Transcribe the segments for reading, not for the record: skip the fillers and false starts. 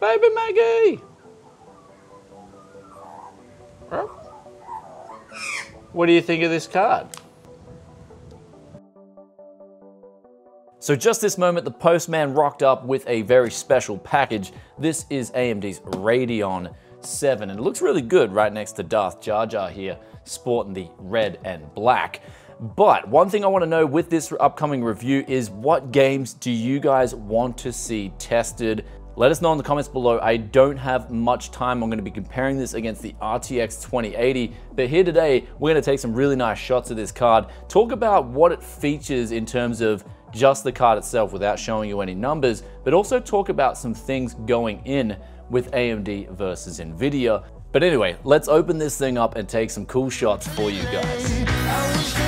Baby Maggie! What do you think of this card? So just this moment, the postman rocked up with a very special package. This is AMD's Radeon 7, and it looks really good right next to Darth Jar Jar here, sporting the red and black. But one thing I want to know with this upcoming review is, what games do you guys want to see tested? Let us know in the comments below. I don't have much time. I'm going to be comparing this against the RTX 2080, but here today, we're going to take some really nice shots of this card, talk about what it features in terms of just the card itself without showing you any numbers, but also talk about some things going in with AMD versus Nvidia. But anyway, let's open this thing up and take some cool shots for you guys.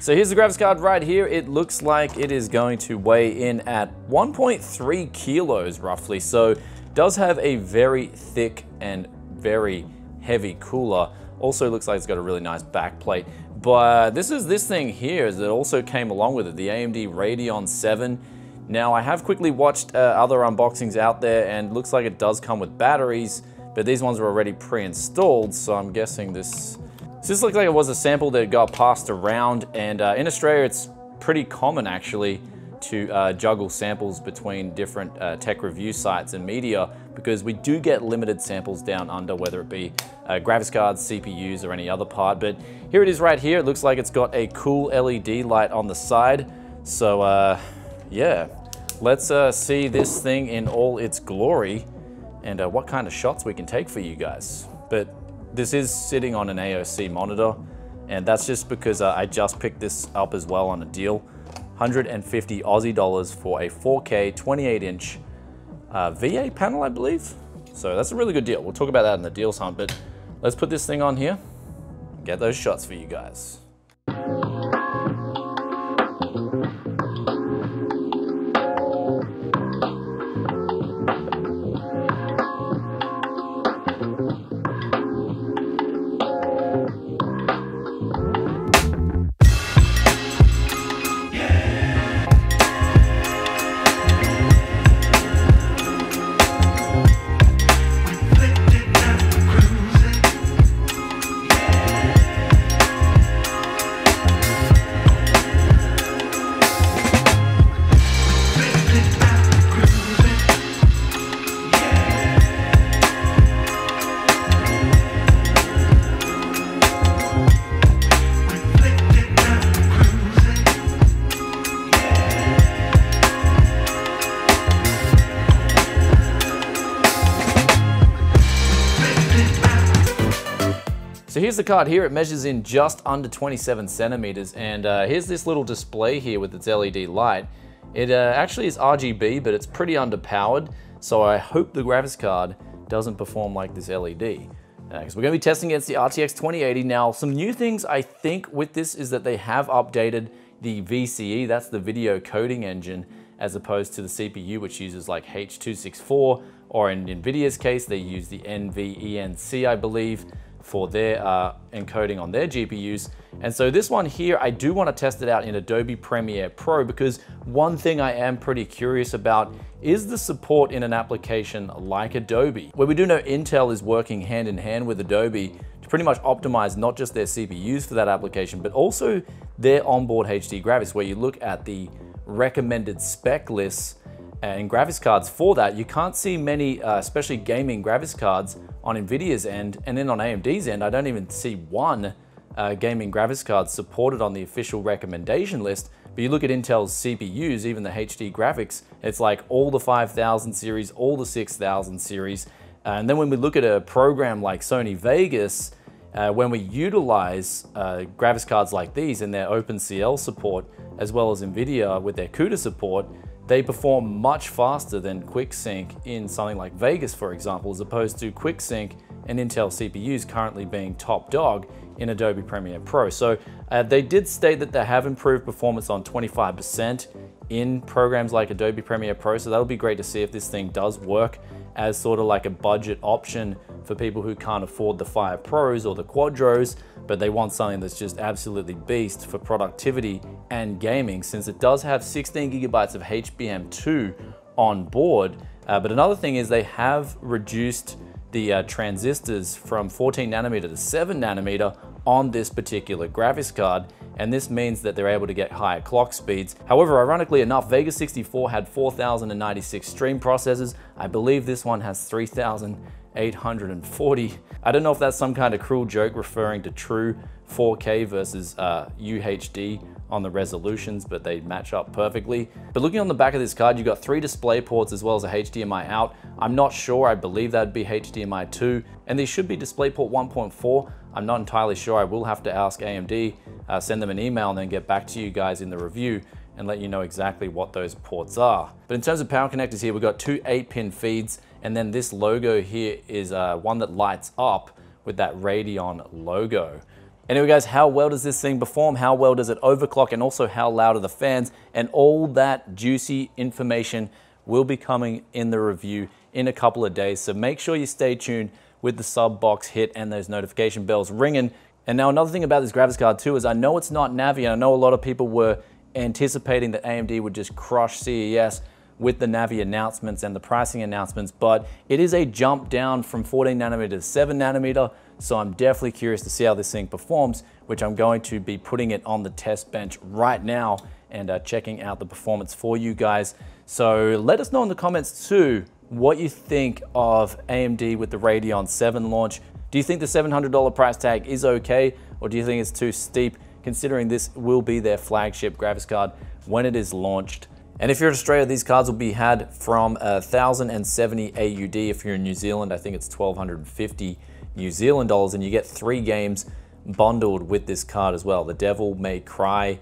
So here's the graphics card right here. It looks like it is going to weigh in at 1.3 kilos roughly. So it does have a very thick and very heavy cooler. Also looks like it's got a really nice backplate. But this thing here that also came along with it, the AMD Radeon 7. Now I have quickly watched other unboxings out there, and it looks like it does come with batteries, but these ones are already pre-installed. So I'm guessing this looks like it was a sample that got passed around, and in Australia it's pretty common actually to juggle samples between different tech review sites and media, because we do get limited samples down under, whether it be graphics cards, CPUs, or any other part. But here it is right here. It looks like it's got a cool LED light on the side. So yeah, let's see this thing in all its glory and what kind of shots we can take for you guys. But this is sitting on an AOC monitor, and that's just because I just picked this up as well on a deal. 150 Aussie dollars for a 4K 28-inch VA panel, I believe. So that's a really good deal. We'll talk about that in the deals hunt, but let's put this thing on here and get those shots for you guys. So here's the card here. It measures in just under 27 centimeters. And here's this little display here with its LED light. It actually is RGB, but it's pretty underpowered. So I hope the graphics card doesn't perform like this LED, because we're gonna be testing against the RTX 2080. Now, some new things I think with this is that they have updated the VCE, that's the video coding engine, as opposed to the CPU, which uses like H264, or in NVIDIA's case, they use the NVENC, I believe, for their encoding on their GPUs. And so this one here, I do want to test it out in Adobe Premiere Pro, because one thing I am pretty curious about is the support in an application like Adobe, where we do know Intel is working hand in hand with Adobe to pretty much optimize not just their CPUs for that application, but also their onboard HD graphics, where you look at the recommended spec lists and graphics cards for that. You can't see many, especially gaming graphics cards on Nvidia's end, and then on AMD's end, I don't even see one gaming graphics card supported on the official recommendation list. But you look at Intel's CPUs, even the HD graphics, it's like all the 5000 series, all the 6000 series. And then when we look at a program like Sony Vegas, when we utilize graphics cards like these and their OpenCL support, as well as Nvidia with their CUDA support, they perform much faster than QuickSync in something like Vegas, for example, as opposed to QuickSync and Intel CPUs currently being top dog in Adobe Premiere Pro. So they did state that they have improved performance on 25% in programs like Adobe Premiere Pro. So that'll be great to see if this thing does work as sort of like a budget option for people who can't afford the Fire Pros or the Quadros, but they want something that's just absolutely beast for productivity and gaming, since it does have 16 gigabytes of HBM2 on board. But another thing is they have reduced the transistors from 14 nanometer to 7 nanometer on this particular graphics card, and this means that they're able to get higher clock speeds. However, ironically enough, Vega 64 had 4,096 stream processors. I believe this one has 3,840. I don't know if that's some kind of cruel joke referring to true 4K versus UHD on the resolutions, but they match up perfectly. But looking on the back of this card, you've got 3 display ports as well as a HDMI out. I'm not sure, I believe that'd be HDMI 2, and these should be DisplayPort 1.4. I'm not entirely sure, I will have to ask AMD, send them an email and then get back to you guys in the review and let you know exactly what those ports are. But in terms of power connectors here, we've got two 8-pin feeds, and then this logo here is one that lights up with that Radeon logo. Anyway guys, how well does this thing perform? How well does it overclock? And also how loud are the fans? And all that juicy information will be coming in the review in a couple of days. So make sure you stay tuned with the sub box hit and those notification bells ringing. And now another thing about this graphics card too is I know it's not Navi, and I know a lot of people were anticipating that AMD would just crush CES with the Navi announcements and the pricing announcements, but it is a jump down from 14 nanometer to 7 nanometer. So I'm definitely curious to see how this thing performs, which I'm going to be putting it on the test bench right now and checking out the performance for you guys. So let us know in the comments too, what you think of AMD with the Radeon 7 launch. Do you think the $700 price tag is okay? Or do you think it's too steep, considering this will be their flagship graphics card when it is launched? And if you're in Australia, these cards will be had from 1,070 AUD. If you're in New Zealand, I think it's 1,250 New Zealand dollars, and you get 3 games bundled with this card as well. The Devil May Cry,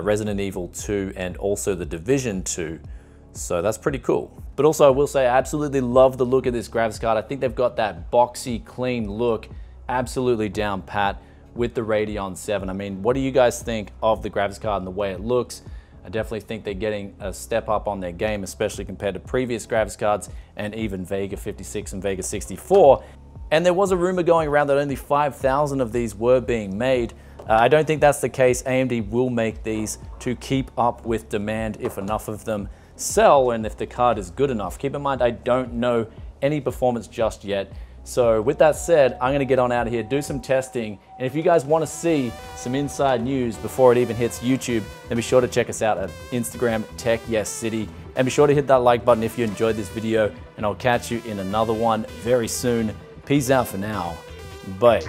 Resident Evil 2, and also The Division 2. So that's pretty cool. But also I will say, I absolutely love the look of this graphics card. I think they've got that boxy, clean look absolutely down pat with the Radeon 7. I mean, what do you guys think of the graphics card and the way it looks? I definitely think they're getting a step up on their game, especially compared to previous graphics cards and even Vega 56 and Vega 64. And there was a rumor going around that only 5,000 of these were being made. I don't think that's the case. AMD will make these to keep up with demand if enough of them sell and if the card is good enough. Keep in mind, I don't know any performance just yet. So with that said, I'm gonna get on out of here, do some testing. And if you guys wanna see some inside news before it even hits YouTube, then be sure to check us out at Instagram Tech Yes City. And be sure to hit that like button if you enjoyed this video, and I'll catch you in another one very soon. Peace out for now, bye.